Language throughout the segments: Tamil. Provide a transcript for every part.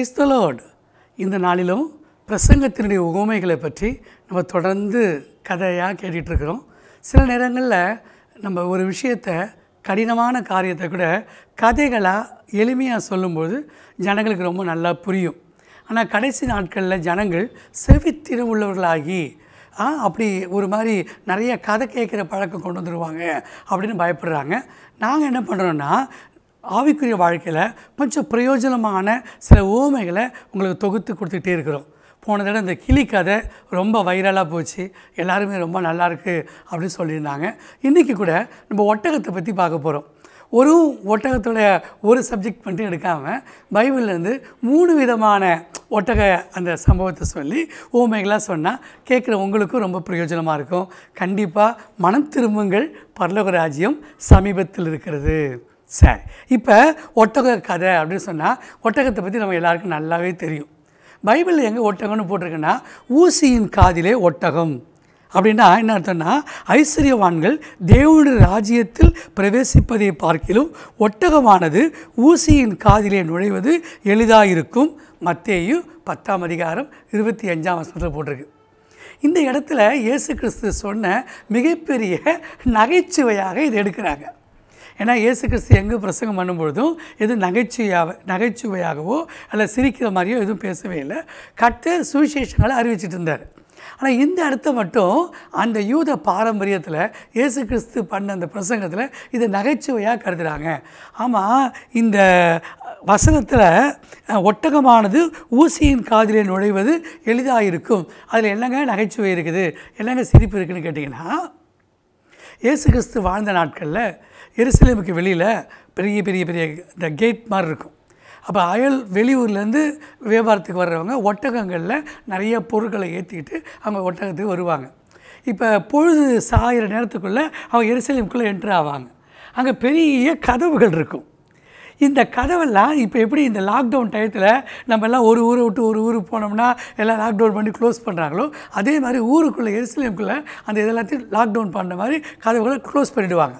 Praise the Lord! இந்த நாளிலும் பிரசங்கத்தினுடைய உவமைகளை பற்றி நம்ம தொடர்ந்து கதையாக கேட்டுட்ருக்கிறோம். சில நேரங்களில் நம்ம ஒரு விஷயத்தை கடினமான காரியத்தை கூட கதைகளாக எளிமையாக சொல்லும்போது ஜனங்களுக்கு ரொம்ப நல்லா புரியும். ஆனால் கடைசி நாட்களில் ஜனங்கள் செவித்திர உள்ளவர்களாகி அப்படி ஒரு மாதிரி நிறைய கதை கேட்குற பழக்கம் கொண்டு வந்துடுவாங்க அப்படின்னு பயப்படுறாங்க. நாங்கள் என்ன பண்ணுறோன்னா ஆவிக்குரிய வாழ்க்கையில் கொஞ்சம் பிரயோஜனமான சில உவமைகளை உங்களுக்கு தொகுத்து கொடுத்துக்கிட்டே இருக்கிறோம். போன தடவை இந்த கிளி கதை ரொம்ப வைரலாக போச்சு, எல்லாருமே ரொம்ப நல்லாயிருக்கு அப்படின்னு சொல்லியிருந்தாங்க. இன்றைக்கி கூட நம்ம ஒட்டகத்தை பற்றி பார்க்க போகிறோம். ஒரு ஒட்டகத்தோட ஒரு சப்ஜெக்ட் மட்டும் எடுக்காமல் பைபிள்லேருந்து 3 விதமான ஒட்டக அந்த சம்பவத்தை சொல்லி உவமைகளாக சொன்னால் கேட்குற உங்களுக்கும் ரொம்ப பிரயோஜனமாக இருக்கும். கண்டிப்பாக மனம் திரும்புங்கள், பரலோக ராஜ்யம் சமீபத்தில் இருக்கிறது. சரி, இப்போ ஒட்டக கதை அப்படின்னு சொன்னால் ஒட்டகத்தை பற்றி நம்ம எல்லாருக்கும் நல்லாவே தெரியும். பைபிளில் எங்கே ஒட்டகம்னு போட்டிருக்குன்னா, ஊசியின் காதிலே ஒட்டகம் அப்படின்னா என்ன அர்த்தம்னா, ஐஸ்வர்யவான்கள் தேவனுடைய ராஜ்யத்தில் பிரவேசிப்பதை பார்க்கிலும் ஒட்டகமானது ஊசியின் காதிலே நுழைவது எளிதாயிருக்கும். மத்தேயு 10:25 போட்டிருக்கு. இந்த இடத்துல இயேசு கிறிஸ்து சொன்ன மிகப்பெரிய நகைச்சுவையாக இதை எடுக்கிறாங்க. ஏன்னா இயேசு கிறிஸ்து எங்கே பிரசங்கம் பண்ணும்பொழுதும் எதுவும் நகைச்சுவையாகவோ அல்ல சிரிக்கிற மாதிரியோ எதுவும் பேசவே இல்லை. கர்த்தர் சுவிசேஷங்களை அறிவிச்சிட்டு இருந்தார். ஆனால் இந்த இடத்த மட்டும் அந்த யூத பாரம்பரியத்தில் இயேசு கிறிஸ்து பண்ண அந்த பிரசங்கத்தில் இதை நகைச்சுவையாக கருதுகிறாங்க. ஆமாம், இந்த வசனத்தில் ஒட்டகமானது ஊசியின் காதிலே நுழைவது எளிதாக இருக்கும், அதில் என்னங்க நகைச்சுவை இருக்குது, என்னங்க சிரிப்பு இருக்குதுன்னு கேட்டிங்கன்னா, இயேசு கிறிஸ்து வாழ்ந்த நாட்களில் எருசலேமுக்கு வெளியில் பெரிய பெரிய பெரிய இந்த கேட் மாதிரி இருக்கும். அப்போ வெளியூர்லேருந்து வியாபாரத்துக்கு வர்றவங்க ஒட்டகங்களில் நிறைய பொருட்களை ஏற்றிக்கிட்டு அவங்க ஒட்டகத்துக்கு வருவாங்க. இப்போ பொழுது சாயிற நேரத்துக்குள்ளே அவங்க எருசலேமுக்குள்ளே என்ட்ரு ஆவாங்க. அங்கே பெரிய கதவுகள் இருக்கும். இந்த கதவெல்லாம் இப்போ எப்படி இந்த லாக்டவுன் டயத்தில் நம்ம எல்லாம் ஒரு ஊரை விட்டு ஒரு ஊருக்கு போனோம்னா எல்லாம் லாக்டவுன் பண்ணி க்ளோஸ் பண்ணுறாங்களோ, அதே மாதிரி ஊருக்குள்ளே எருசலேமுக்குள்ளே அந்த இதெல்லாத்தையும் லாக்டவுன் பண்ணுற மாதிரி கதவுகளை க்ளோஸ் பண்ணிவிடுவாங்க.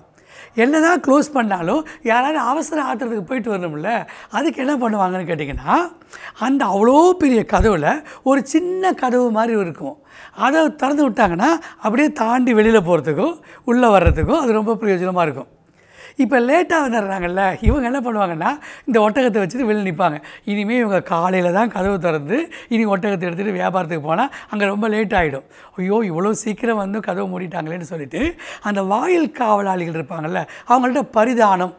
என்ன தான் க்ளோஸ் பண்ணாலும் யாராவது அவசர ஆத்திரத்துக்கு போயிட்டு வரணும்ல, அதுக்கு என்ன பண்ணுவாங்கன்னு கேட்டிங்கன்னா, அந்த அவ்வளோ பெரிய கதவில் ஒரு சின்ன கதவு மாதிரி இருக்கும். அதை திறந்து விட்டாங்கன்னா அப்படியே தாண்டி வெளியில் போகிறதுக்கும் உள்ளே வர்றதுக்கும் அது ரொம்ப பிரயோஜனமாக இருக்கும். இப்போ லேட்டாக வந்துடுறாங்கல்ல, இவங்க என்ன பண்ணுவாங்கன்னா இந்த ஒட்டகத்தை வச்சுட்டு வெளியே நிற்பாங்க. இனிமேல் இவங்க காலையில் தான் கதவு திறந்து இனி ஒட்டகத்தை எடுத்துகிட்டு வியாபாரத்துக்கு போனால் அங்கே ரொம்ப லேட் ஆகிடும். ஐயோ, இவ்வளோ சீக்கிரம் வந்து கதவு மூடிட்டாங்களேன்னு சொல்லிவிட்டு அந்த வாயில் காவலாளிகள் இருப்பாங்கள்ல, அவங்கள்ட்ட பரிதானம்,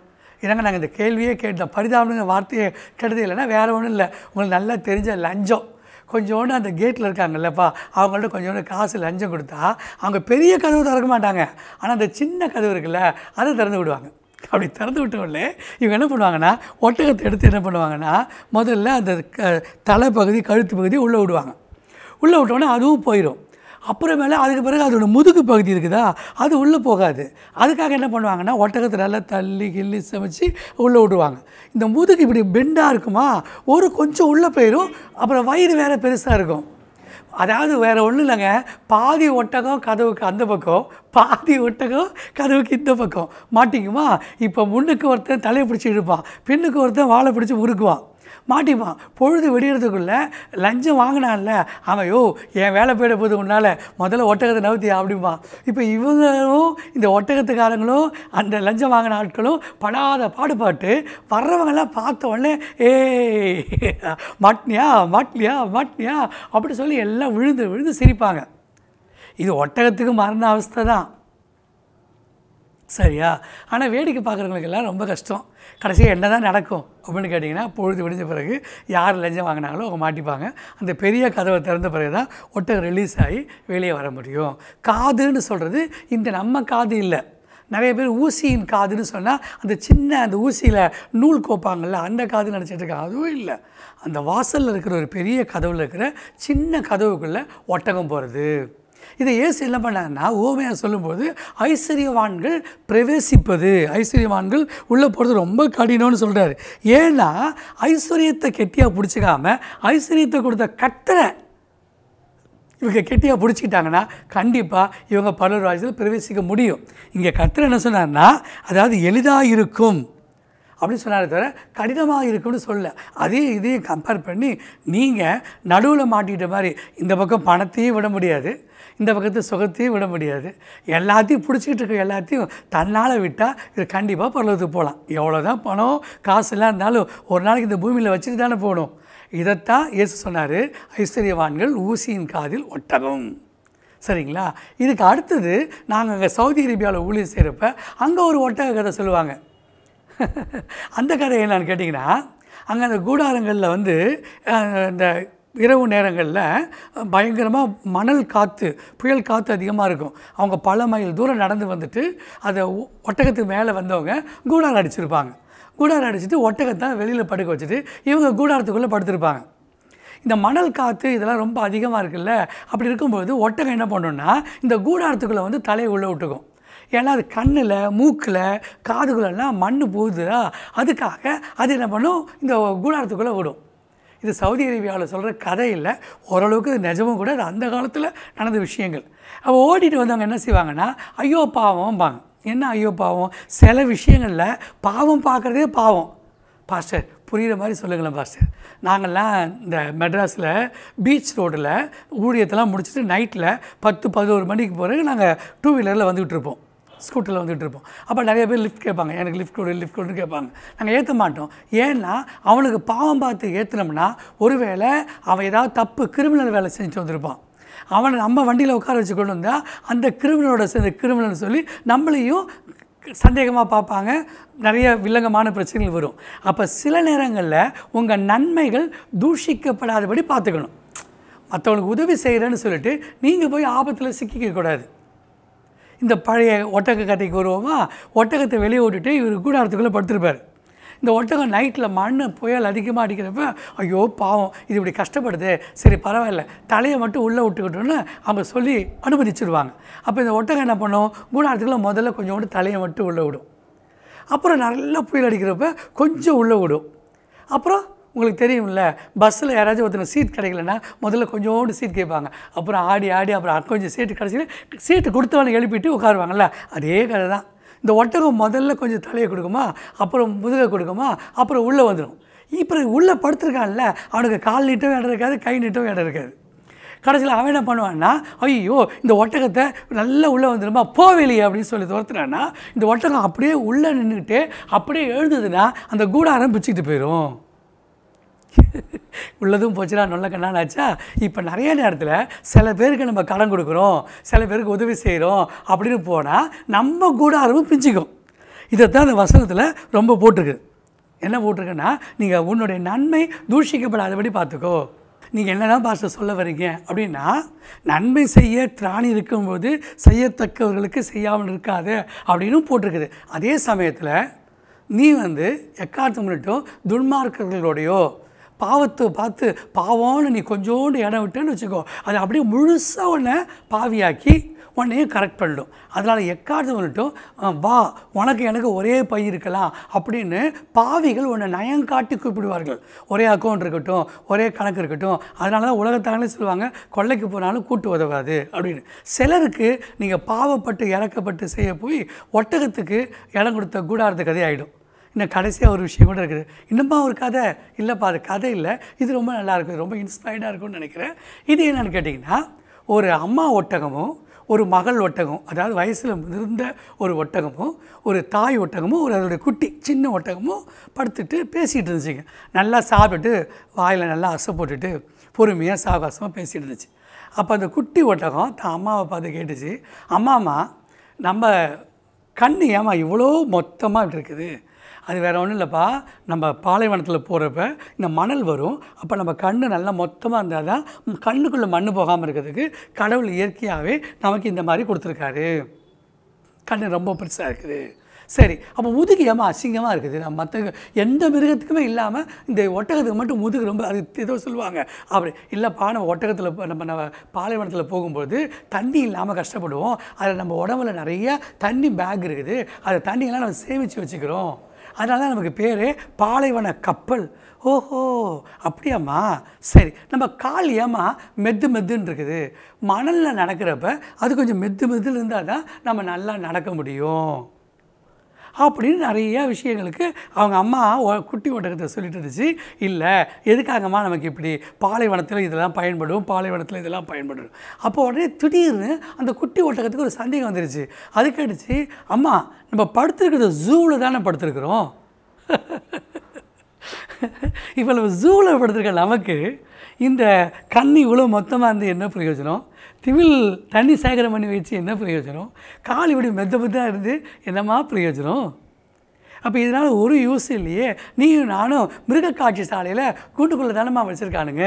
ஏன்னாங்க நாங்கள் இந்த கேள்வியே கேட்டோம், பரிதானம்ங்கிற வார்த்தையை கேட்டது இல்லைன்னா வேறு ஒன்றும் இல்லை, உங்களுக்கு நல்லா தெரிஞ்ச லஞ்சம். கொஞ்சோண்டு அந்த கேட்டில் இருக்காங்கல்லப்பா, அவங்கள்ட்ட கொஞ்சோண்டு காசு லஞ்சம் கொடுத்தா அவங்க பெரிய கதவு திறக்க மாட்டாங்க, ஆனால் அந்த சின்ன கதவு இருக்குல்ல அதை திறந்து விடுவாங்க. அப்படி திறந்து விட்டோம்லே இவங்க என்ன பண்ணுவாங்கன்னா, ஒட்டகத்தை எடுத்து என்ன பண்ணுவாங்கன்னா, முதல்ல அந்த தலைப்பகுதி கழுத்து பகுதி உள்ளே விடுவாங்க. உள்ளே விட்டோன்னா அதுவும் போயிடும். அப்புறமேல அதுக்கு பிறகு அதோட முதுகு பகுதி இருக்குதா, அது உள்ளே போகாது. அதுக்காக என்ன பண்ணுவாங்கன்னா, ஒட்டகத்தை நல்லா தள்ளி கிள்ளி சமைச்சு உள்ளே விடுவாங்க. இந்த முதுகு இப்படி பெண்டாக இருக்குமா, ஒரு கொஞ்சம் உள்ளே போயிடும். அப்புறம் வயிறு வேறு பெருசாக இருக்கும். அதாவது வேறு ஒன்றும் இல்லைங்க, பாதி ஒட்டகம் கதவுக்கு அந்த பக்கம், பாதி ஒட்டகம் கதவுக்கு இந்த பக்கம் மாட்டிக்குமா. இப்போ முன்னுக்கு ஒருத்தன் தலையை பிடிச்சி இழுப்பான், பின்னுக்கு ஒருத்தன் வாழை பிடிச்சி உருக்குவான், மாட்டிப்பான். பொழுது வெடிகிறதுக்குள்ளே லஞ்சம் வாங்கினான்ல அவையோ, என் வேலை போயிட போது உன்னால் முதல்ல ஒட்டகத்தை நவுத்தி அப்படிம்பான். இப்போ இவங்களும் இந்த ஒட்டகத்துக்காரங்களும் அந்த லஞ்சம் வாங்கின ஆட்களும் படாத பாடுபாட்டு, வர்றவங்கெல்லாம் பார்த்த உடனே ஏ மாட்டினியா மாட்டினியா மாட்டினியா அப்படி சொல்லி எல்லாம் விழுந்து விழுந்து சிரிப்பாங்க. இது ஒட்டகத்துக்கு மரண அவஸ்தை தான், சரியா? ஆனால் வேடிக்கை பார்க்குறவங்களுக்கெல்லாம் ரொம்ப கஷ்டம். கடைசியாக என்ன தான் நடக்கும் அப்படின்னு கேட்டிங்கன்னா, பொழுது விடிஞ்ச பிறகு யார் லஞ்சம் வாங்கினாங்களோ அவங்க மாட்டிப்பாங்க. அந்த பெரிய கதவை திறந்த பிறகு தான் ஒட்டகம் ரிலீஸ் ஆகி வெளியே வர முடியும். காதுன்னு சொல்கிறது இந்த நம்ம காது இல்லை, நிறைய பேர் ஊசியின் காதுன்னு சொன்னால் அந்த சின்ன அந்த ஊசியில் நூல் கோப்பாங்கள்ல அந்த காதுன்னு நினச்சிட்டு இருக்காங்க. அதுவும் இல்லை, அந்த வாசலில் இருக்கிற ஒரு பெரிய கதவில் இருக்கிற சின்ன கதவுக்குள்ளே ஒட்டகம் போகிறது. இதை இயேசு என்ன பண்ணாங்கன்னா, உவமையாக சொல்லும்போது ஐஸ்வர்யவான்கள் பிரவேசிப்பது, ஐஸ்வர்யவான்கள் உள்ளே போகிறது ரொம்ப கடினம்னு சொல்கிறாரு. ஏன்னா ஐஸ்வர்யத்தை கெட்டியாக பிடிச்சிக்காம ஐஸ்வர்யத்தை கொடுத்த கர்த்தரை இவங்க கெட்டியாக பிடிச்சிக்கிட்டாங்கன்னா கண்டிப்பாக இவங்க பரலோக ராஜ்யத்தில் பிரவேசிக்க முடியும். இங்கே கர்த்தர் என்ன சொன்னார்னா, அதாவது எளிதாக இருக்கும் அப்படி சொன்னாரே தவிர கடினமாக இருக்குன்னு சொல்ல. அதையும் இதையும் கம்பேர் பண்ணி நீங்கள் நடுவில் மாட்டிக்கிட்ட மாதிரி இந்த பக்கம் பணத்தையும் விட முடியாது, இந்த பக்கத்து சுகத்தையும் விட முடியாது, எல்லாத்தையும் பிடிச்சிக்கிட்டு இருக்க எல்லாத்தையும் தன்னால் விட்டால் இது கண்டிப்பாக பரலோகத்துக்கு போகலாம். எவ்வளோ தான் பணம் காசுலாம் இருந்தாலும் ஒரு நாளைக்கு இந்த பூமியில் வச்சுட்டு தானே போகணும். இதைத்தான் இயேசு சொன்னார், ஐஸ்வர்யவான்கள் ஊசியின் காதில் ஒட்டகம். சரிங்களா? இதுக்கு அடுத்தது நாங்கள் அங்கே சவுதி அரேபியாவில் ஊழியர் செய்கிறப்ப அங்கே ஒரு ஒட்டக கதை சொல்லுவாங்க. அந்த கதை என்னன்னு கேட்டிங்கன்னா, அங்கே அந்த கூடாரங்களில் வந்து இந்த இரவு நேரங்களில் பயங்கரமாக மணல் காற்று புயல் காற்று அதிகமாக இருக்கும். அவங்க பல மைல் தூரம் நடந்து வந்துட்டு அதை ஒட்டகத்துக்கு மேலே வந்தவங்க கூடாரம் அடிச்சிருப்பாங்க. கூடாரம் அடிச்சுட்டு ஒட்டகத்தை வெளியில் படுக்க வச்சுட்டு இவங்க கூடாரத்துக்குள்ளே படுத்திருப்பாங்க. இந்த மணல் காற்று இதெல்லாம் ரொம்ப அதிகமாக இருக்குல்ல, அப்படி இருக்கும்போது ஒட்டகம் என்ன பண்ணணும்னா இந்த கூடாரத்துக்குள்ளே வந்து தலையை உள்ளே விட்டுக்கும். ஏன்னா அது கண்ணில் மூக்கில் காதுகளெல்லாம் மண் போகுதுதா, அதுக்காக அது என்ன பண்ணும், இந்த கூடாரத்துக்குள்ளே விடும். இது சவுதி அரேபியாவில் சொல்கிற கதை இல்லை, ஓரளவுக்கு நிஜமும் கூட, அது அந்த காலத்தில் நடந்த விஷயங்கள். அப்போ ஓடிட்டு வந்தவங்க என்ன செய்வாங்கன்னா, ஐயோ பாவம்பாங்க. என்ன ஐயோ பாவம்? சில விஷயங்களில் பாவம் பார்க்குறதே பாவம். பாஸ்டர் புரிகிற மாதிரி சொல்லுங்களேன் பாஸ்டர். நாங்கள்லாம் இந்த மெட்ராஸில் பீச் ரோடில் ஊழியத்தெல்லாம் முடிச்சுட்டு நைட்டில் 10-11 மணிக்கு போகிற நாங்கள் டூ வீலரில் வந்துக்கிட்டு இருப்போம், ஸ்கூட்டரில் வந்துகிட்டு இருப்போம். அப்போ நிறைய பேர் லிஃப்ட் கேட்பாங்க, எனக்கு லிஃப்ட் கொடு லிஃப்ட் கொடுன்னு கேட்பாங்க. நாங்கள் ஏற்ற மாட்டோம். ஏன்னா அவனுக்கு பாவம் பார்த்து ஏற்றினோம்னா ஒருவேளை அவன் ஏதாவது தப்பு கிரிமினல் வேலை செஞ்சுட்டு வந்திருப்பான். அவனை நம்ம வண்டியில் உட்கார வச்சு கொண்டு வந்தால் அந்த கிரிமினலோட சேர்ந்த கிரிமினல்னு சொல்லி நம்மளையும் சந்தேகமாக பார்ப்பாங்க. நிறைய வில்லங்கமான பிரச்சனைகள் வரும். அப்போ சில நேரங்களில் உங்கள் நன்மைகள் தூஷிக்கப்படாதபடி பார்த்துக்கணும். மற்றவங்களுக்கு உதவி செய்கிறேன்னு சொல்லிட்டு நீங்கள் போய் ஆபத்தில் சிக்கிக்கக்கூடாது. இந்த பழைய ஒட்டக கதைக்கு வருவோமா? ஒட்டகத்தை வெளியே ஓட்டிட்டு இவர் கூடாரத்துக்குள்ளே படுத்திருப்பார். இந்த ஒட்டகம் நைட்டில் மண் புயல் அதிகமாக அடிக்கிறப்ப ஐயோ பாவம் இது இப்படி கஷ்டப்படுது, சரி பரவாயில்ல தலையை மட்டும் உள்ளே விட்டுக்கிட்டோன்னு அவங்க சொல்லி அனுமதிச்சிருவாங்க. அப்போ இந்த ஒட்டகம் என்ன பண்ணும், கூடாரத்துக்குள்ளே முதல்ல கொஞ்சோண்டு தலையை மட்டும் உள்ளே விடும். அப்புறம் நல்லா புயல் அடிக்கிறப்ப கொஞ்சம் உள்ளே விடும். அப்புறம் உங்களுக்கு தெரியும்ல, பஸ்ஸில் யாராச்சும் ஒருத்தர் சீட் கிடைக்கலன்னா முதல்ல கொஞ்சோண்டு சீட் கேட்பாங்க. அப்புறம் ஆடி அப்புறம் கொஞ்சம் சீட்டு கடைசியில் சீட்டு கொடுத்தவனை எழுப்பிட்டு உட்காருவாங்கள்ல, அதே கதை தான். இந்த ஒட்டகம் முதல்ல கொஞ்சம் தலையை கொடுக்குமா, அப்புறம் முதுகை கொடுக்குமா, அப்புறம் உள்ளே வந்துடும். இப்போ உள்ளே படுத்துருக்கான்ல, அவனுக்கு கால் நீட்டவும் இடம் இருக்காது, கை நீட்டவும் இடம் இருக்காது. கடைசியில் அவன் என்ன பண்ணுவான்னா, ஐயோ இந்த ஒட்டகத்தை நல்லா உள்ளே வந்துடுமா போவெளியே அப்படின்னு சொல்லி துரத்துனான்னா இந்த ஒட்டகம் அப்படியே உள்ளே நின்றுக்கிட்டு அப்படியே எழுந்ததுன்னா அந்த கூடாரம் பிடிச்சிக்கிட்டு போயிடும். உள்ளதும் போச்சுன்னா நல்ல கண்ணானாச்சா. இப்போ நிறைய நேரத்தில் சில பேருக்கு நம்ம கடன் கொடுக்குறோம், சில பேருக்கு உதவி செய்கிறோம் அப்படின்னு போனால் நம்ம கூடாரமும் பிஞ்சிக்கும். இதைத்தான் அந்த வசனத்தில் ரொம்ப போட்டிருக்கு. என்ன போட்டிருக்குன்னா, நீங்கள் உன்னுடைய நன்மை தூஷிக்கப்படாதபடி பார்த்துக்கோ. நீங்கள் என்ன தான் பாஸ்டர் சொல்ல வரீங்க அப்படின்னா, நன்மை செய்ய திராணி இருக்கும்போது செய்யத்தக்கவர்களுக்கு செய்யாமல் இருக்காது அப்படின்னு போட்டிருக்குது. அதே சமயத்தில் நீ வந்து எக்காலத்து முன்னிட்டும் துன்மார்க்கர்களோடையோ பாவத்தை பார்த்து பாவம்னு நீ கொஞ்சோண்டு இடம் விட்டுன்னு வச்சுக்கோ, அதை அப்படியே முழுசாக உன்னை பாவியாக்கி உன்னையும் கரெக்ட் பண்ணிடும். அதனால் எக்காலத்து முன்னிட்டும் வா உனக்கு எனக்கு ஒரே பை இருக்கலாம் அப்படின்னு பாவிகள் உன்னை நயங்காட்டி கூப்பிடுவார்கள். ஒரே அக்கௌண்ட் இருக்கட்டும், ஒரே கணக்கு இருக்கட்டும். அதனால தான் உலகத்தாங்களே சொல்லுவாங்க, கொள்ளைக்கு போனாலும் கூட்டு உதவாது அப்படின்னு. சிலருக்கு நீங்கள் பாவப்பட்டு இறக்கப்பட்டு செய்ய போய் ஒட்டகத்துக்கு இடம் கொடுத்த கூடாரத்து கதை ஆகிடும். இன்னும் கடைசியாக ஒரு விஷயம் கூட இருக்குது, இன்னுமா ஒரு கதை இல்லைப்பா, அது கதை இல்லை, இது ரொம்ப நல்லாயிருக்கும், ரொம்ப இன்ஸ்பைர்டாக இருக்கும்னு நினைக்கிறேன். இது என்னென்னு கேட்டிங்கன்னா, ஒரு அம்மா ஒட்டகமும் ஒரு மகள் ஒட்டகம், அதாவது வயசில் முதிர்ந்த ஒரு ஒட்டகமும் ஒரு தாய் ஒட்டகமும் ஒரு அதோடைய குட்டி சின்ன ஒட்டகமும் படுத்துட்டு பேசிகிட்டு இருந்துச்சுங்க. நல்லா சாப்பிட்டுட்டு வாயில் நல்லா அசை போட்டுட்டு பொறுமையாக சாவகாசமாக பேசிகிட்டு இருந்துச்சு. அப்போ அந்த குட்டி ஒட்டகம் தான் அம்மாவை பார்த்து கேட்டுச்சு, அம்மாம்மா நம்ம கண்ணு ஏமா இவ்வளோ மொத்தமாக இப்படி இருக்குது? அது வேறு ஒன்றும் இல்லைப்பா, நம்ம பாலைவனத்தில் போகிறப்ப இந்த மணல் வரும், அப்போ நம்ம கண் நல்லா மொத்தமாக இருந்தால் தான் கண்ணுக்குள்ளே மண் போகாமல் இருக்கிறதுக்கு கடவுள் இயற்கையாகவே நமக்கு இந்த மாதிரி கொடுத்துருக்காரு. கண் ரொம்ப பெருசாக இருக்குது. சரி, அப்போ முதுகு ஏமா அசிங்கமாக இருக்குது? நம்ம மற்ற எந்த மிருகத்துக்குமே இல்லாமல் இந்த ஒட்டகத்துக்கு மட்டும் முதுகு ரொம்ப, அது ஏதோ சொல்லுவாங்க அப்படி இல்லைப்பா, நம்ம ஒட்டகத்தில் நம்ம பாலைவனத்தில் போகும்போது தண்ணி இல்லாமல் கஷ்டப்படுவோம். அதில் நம்ம உடம்புல நிறைய தண்ணி பேக் இருக்குது, அதை தண்ணியெல்லாம் நம்ம சேமித்து வச்சுக்கிறோம். அதனால தான் நமக்கு பேர் பாலைவன கப்பல். ஓஹோ அப்படியாம்மா, சரி நம்ம கால் ஏமா மெது மெதுன்னு இருக்குது? மணலில் நடக்கிறப்ப அது கொஞ்சம் மெது மெதுன்னு இருந்தால் தான் நம்ம நல்லா நடக்க முடியும். அப்படின்னு நிறைய விஷயங்களுக்கு அவங்க அம்மா குட்டி ஒட்டகத்தை சொல்லிட்டு இருந்துச்சு. இல்லை எதுக்காகம்மா நமக்கு இப்படி பாலைவனத்தில் இதெல்லாம் பயன்படும், பாலைவனத்தில் இதெல்லாம் பயன்படும். அப்போ உடனே திடீர்னு அந்த குட்டி ஒட்டகத்துக்கு ஒரு சந்தேகம் வந்துருச்சு. அதுக்கடிச்சு அம்மா நம்ம படுத்துருக்கிறது ஜூவில் தானே படுத்துருக்குறோம், இவ்வளவு ஜூவில் படுத்துருக்க நமக்கு இந்த கண்ணி இவ்வளோ மொத்தமாக இருந்து என்ன பிரயோஜனம், திமிழ் தண்ணி சேகரம் பண்ணி வச்சு என்ன பிரயோஜனம், கால் இப்படி மெத்த மெத்தாக இருந்து என்னம்மா பிரயோஜனம். அப்போ இதனால் ஒரு யூஸ் இல்லையே, நீயும் நானும் மிருக காட்சி சாலையில் கூட்டுக்குள்ளே தானம்மா வச்சுருக்கானுங்க,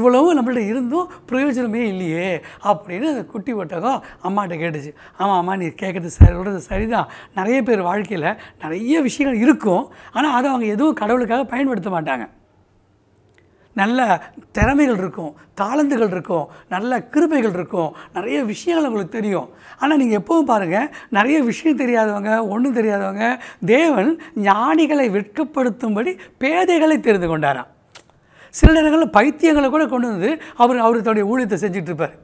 இவ்வளவும் நம்மள்ட்ட இருந்தும் பிரயோஜனமே இல்லையே அப்படின்னு அந்த குட்டி ஒட்டகம் அம்மாட்ட கேட்டுச்சு. ஆமாம் அம்மா நீ கேட்குறது சொல்கிறது சரிதான், நிறைய பேர் வாழ்க்கையில் நிறைய விஷயங்கள் இருக்கும், ஆனால் அதை அவங்க எதுவும் கடவுளுக்காக பயன்படுத்த மாட்டாங்க. நல்ல திறமைகள் இருக்கும், தாளந்துகள் இருக்கும், நல்ல கிருபைகள் இருக்கும், நிறைய விஷயங்கள் உங்களுக்கு தெரியும். ஆனால் நீங்கள் எப்பவும் பாருங்கள், நிறைய விஷயம் தெரியாதவங்க, ஒன்றும் தெரியாதவங்க, தேவன் ஞானிகளை வெட்கப்படுத்தும்படி பேதைகளை தெரிந்து கொண்டாராம். சில நேரங்களில் பைத்தியங்களை கூட கொண்டு வந்து அவர் அவருடைய ஊழியத்தை செஞ்சிட்ருப்பார்.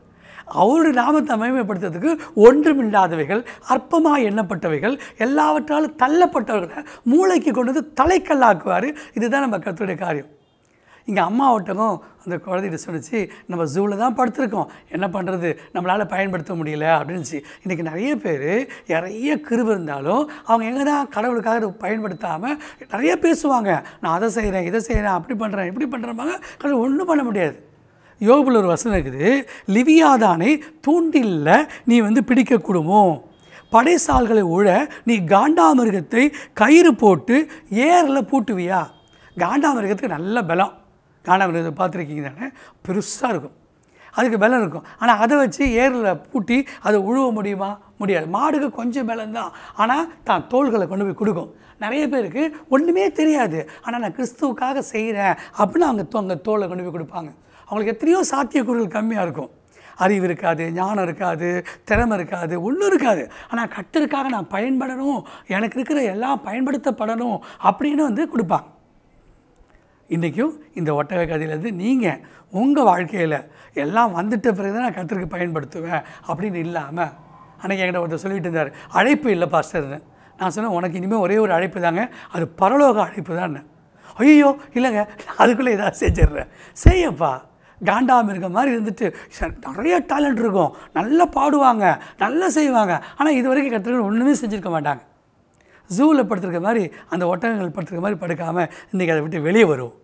அவருடைய நாமத்தை மகிமைப்படுத்துறதுக்கு ஒன்றுமில்லாதவைகள், அற்பமாக எண்ணப்பட்டவைகள், எல்லாவற்றாலும் தள்ளப்பட்டவர்களை மூளைக்கு கொண்டு வந்து தலைக்கல்லாக்குவார். இதுதான் நம்ம கர்த்தருடைய காரியம். இங்கே அம்மா ஒட்டகம் அந்த குழந்தைகிட்ட சொன்னிச்சு, நம்ம ஜூவில் தான் படுத்துருக்கோம், என்ன பண்ணுறது, நம்மளால் பயன்படுத்த முடியல அப்படின்னுச்சு. இன்றைக்கி நிறைய பேர் நிறைய கிருபை இருந்தாலும் அவங்க எங்கே தான் கடவுளுக்காக பயன்படுத்தாமல் நிறைய பேசுவாங்க. நான் அதை செய்கிறேன், இதை செய்கிறேன், அப்படி பண்ணுறேன், இப்படி பண்ணுறப்பாங்க, கடவுள் ஒன்றும் பண்ண முடியாது. யோபுல ஒரு வசனம் இருக்குது, லிவியாதானை தூண்டில்ல நீ வந்து பிடிக்கக்கூடுமோ, படைசால்களை உழ நீ காண்டாமிருகத்தை கயிறு போட்டு ஏரில் பூட்டுவியா. காண்டாமிருகத்துக்கு நல்ல பலம், காண்டாமிருகத்தை பார்த்துருக்கீங்க தானே, பெருசாக இருக்கும், அதுக்கு பலம் இருக்கும். ஆனால் அதை வச்சு ஏரில் பூட்டி அதை உழுவ முடியுமா, முடியாது. மாடுக்கு கொஞ்சம் பலம்தான், ஆனால் தான் தோள்களை கொண்டு போய் கொடுக்கும். நிறைய பேருக்கு ஒன்றுமே தெரியாது, ஆனால் நான் கிறிஸ்துவுக்காக செய்கிறேன் அப்படின்னு அவங்க தோளை கொண்டு போய் கொடுப்பாங்க. அவங்களுக்கு எத்தனையோ சாத்தியக்கூறுகள் கம்மியாக இருக்கும், அறிவு இருக்காது, ஞானம் இருக்காது, திறமை இருக்காது, ஒன்றும் இருக்காது. ஆனால் கர்த்தருக்காக நான் பயன்படணும், எனக்கு இருக்கிற எல்லாம் பயன்படுத்தப்படணும் அப்படின்னு வந்து கொடுப்பாங்க. இன்றைக்கும் இந்த ஒட்டக கதையிலேருந்து நீங்கள் உங்கள் வாழ்க்கையில் எல்லாம் வந்துட்ட பிறகு தான் நான் கர்த்தருக்கு பயன்படுத்துவேன் அப்படின்னு இல்லாமல், அன்றைக்கி என்கிட்ட ஒருத்தர் சொல்லிகிட்டு இருந்தார், அழைப்பு இல்லை பாஸ்டர்னு. நான் சொன்னேன், உனக்கு இனிமேல் ஒரே ஒரு அழைப்பு தாங்க, அது பரலோக அழைப்பு தான். ஐயோ இல்லைங்க, அதுக்குள்ளே ஏதாவது செஞ்சிடுறேன். செய்யப்பா, காண்டாம இருக்க மாதிரி இருந்துட்டு நிறைய டேலண்ட் இருக்கும், நல்லா பாடுவாங்க, நல்லா செய்வாங்க, ஆனால் இது வரைக்கும் கர்த்தருக்கு ஒன்றுமே செஞ்சுருக்க மாட்டாங்க. ஜூவில் படுத்துருக்க மாதிரி அந்த ஒட்டகங்கள் படுத்துருக்க மாதிரி படுக்காமல் இன்றைக்கி அதை விட்டு வெளியே வரும்.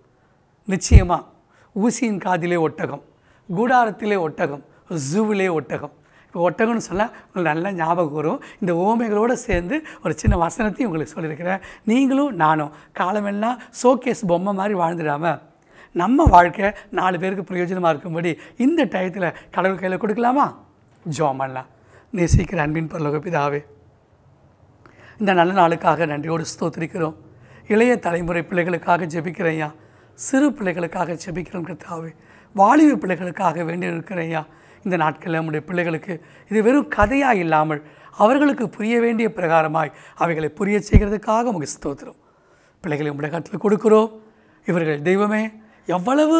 நிச்சயமாக ஊசியின் காதிலே ஒட்டகம், கூடாரத்திலே ஒட்டகம், ஜூவிலே ஒட்டகம். இப்போ ஒட்டகம்னு சொன்னால் உங்களுக்கு நல்லா ஞாபகம் வரும். இந்த ஓமைகளோடு சேர்ந்து ஒரு சின்ன வசனத்தையும் உங்களுக்கு சொல்லியிருக்கிறேன். நீங்களும் நானும் காலமெல்லாம் ஷோகேஸ் பொம்மை மாதிரி வாழ்ந்துடாமல் நம்ம வாழ்க்கை 4 பேருக்கு பிரயோஜனமாக இருக்கும்படி இந்த டயத்தில் கடவுள் கையில் கொடுக்கலாமா? ஜெபம் பண்ணலாம். நேசிக்கிற அன்பின் பரலோக பிதாவே, இந்த நல்ல நாளுக்காக நன்றியோடு ஸ்தோத்திரிக்கிறோம். இளைய தலைமுறை பிள்ளைகளுக்காக ஜெபிக்கிறையா, சிறு பிள்ளைகளுக்காக ஜெபிக்கிறோம் கர்த்தாவே, வாலிப பிள்ளைகளுக்காக வேண்டி இருக்கிறையா. இந்த நாட்களில் நம்முடைய பிள்ளைகளுக்கு இது வெறும் கதையாக இல்லாமல் அவர்களுக்கு புரிய வேண்டிய பிரகாரமாய் அவைகளை புரிய செய்கிறதுக்காக உங்களுக்கு ஸ்தோத்திரம். பிள்ளைகளை உங்களுடைய கருத்தில் கொடுக்குறோம். இவர்கள் தெய்வமே எவ்வளவு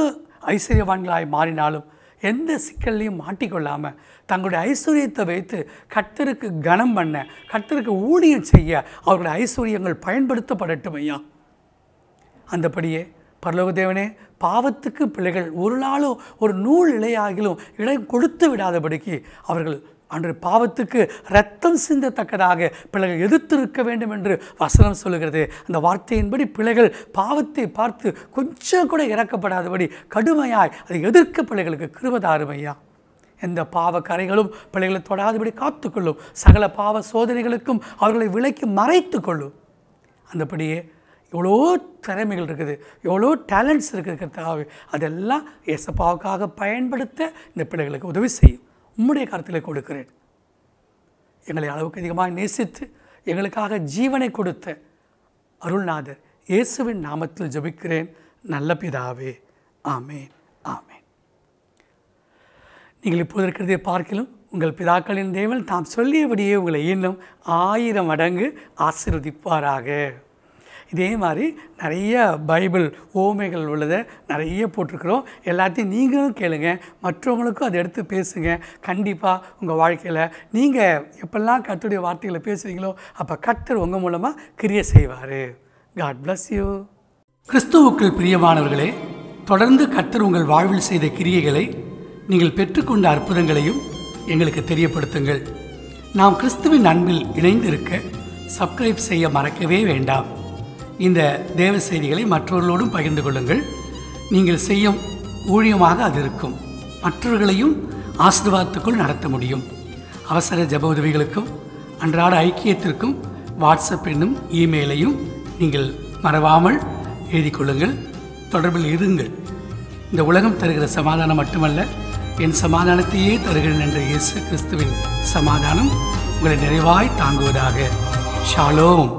ஐஸ்வர்யவான்களாய் மாறினாலும் எந்த சிக்கல்லையும் மாட்டிக்கொள்ளாமல் தங்களுடைய ஐஸ்வர்யத்தை வைத்து கர்த்தருக்கு கனம் பண்ண, கர்த்தருக்கு ஊழியம் செய்ய அவர்களுடைய ஐஸ்வர்யங்கள் பயன்படுத்தப்படட்டும் ஐயா. அந்தபடியே பரலோக தேவனே, பாவத்துக்கு பிள்ளைகள் ஒரு நாளும் ஒரு நூல் இலையாகிலும் இடம் கொடுத்து விடாதபடிக்கு அவர்கள் அன்று பாவத்துக்கு இரத்தம் சிந்தத்தக்கதாக பிள்ளைகள் எதிர்த்திருக்க வேண்டும் என்று வசனம் சொல்லுகிறது. அந்த வார்த்தையின்படி பிள்ளைகள் பாவத்தை பார்த்து கொஞ்சம் கூட இறக்கப்படாதபடி கடுமையாய் அதை எதிர்க்க பிள்ளைகளுக்கு கிருபை தாருமையா. எந்த பாவ கரைகளும் பிள்ளைகளை தொடாதபடி காத்துக்கொள்ளும், சகல பாவ சோதனைகளுக்கும் அவர்களை விலக்கி மறைத்து கொள்ளும். அந்தபடியே எவ்வளோ திறமைகள் இருக்குது, எவ்வளோ டேலண்ட்ஸ் இருக்குது, அதெல்லாம் ஏசப்பாவுக்காக பயன்படுத்த இந்த பிள்ளைகளுக்கு உதவி செய்யும். உம்முடைய கருத்தில் கொடுக்கிறேன். எங்களை அளவுக்கு அதிகமாக நேசித்து எங்களுக்காக ஜீவனை கொடுத்த அருள்நாதர் இயேசுவின் நாமத்தில் ஜெபிக்கிறேன் நல்ல பிதாவே, ஆமேன், ஆமேன். நீங்கள் இப்போது இருக்கிறதை பார்க்கலாம், உங்கள் பிதாக்களின் தேவன் தாம் சொல்லியபடியே உங்களை இன்னும் 1000 மடங்கு ஆசீர்வதிப்பாராக. இதே மாதிரி நிறைய பைபிள் ஓமைகள் உள்ளது நிறைய போட்டிருக்கிறோம். எல்லாத்தையும் நீங்களும் கேளுங்க, மற்றவங்களுக்கும் அதை எடுத்து பேசுங்க. கண்டிப்பாக உங்கள் வாழ்க்கையில் நீங்கள் எப்பெல்லாம் கர்த்தருடைய வார்த்தைகளை பேசுகிறீங்களோ அப்போ கர்த்தர் உங்கள் மூலமாக கிரியை செய்வார். God bless you. கிறிஸ்துவுக்குள் பிரியமானவர்களே, தொடர்ந்து கர்த்தர் உங்கள் வாழ்வில் செய்த கிரியைகளை, நீங்கள் பெற்றுக்கொண்ட அற்புதங்களையும் எங்களுக்கு தெரியப்படுத்துங்கள். நாம் கிறிஸ்துவின் அன்பில் இணைந்திருக்க சப்ஸ்கிரைப் செய்ய மறக்கவே வேண்டாம். இந்த தேவ செய்திகளை மற்றவர்களோடும் பகிர்ந்து கொள்ளுங்கள். நீங்கள் செய்யும் ஊழியமாக அது இருக்கும். மற்றவர்களையும் ஆசீர்வாதத்துக்குள் நடத்த முடியும். அவசர ஜெப உதவிகளுக்கும் அன்றாட ஐக்கியத்திற்கும் வாட்ஸ்அப் என்னும் இமெயிலையும் நீங்கள் மறவாமல் எழுதி கொள்ளுங்கள். தொடர்பில் இருங்கள். இந்த உலகம் தருகிற சமாதானம் மட்டுமல்ல, என் சமாதானத்தையே தருகிறேன் என்ற இயேசு கிறிஸ்துவின் சமாதானம் உங்களை நிறைவாய் தாங்குவதாக. ஷாலோம்.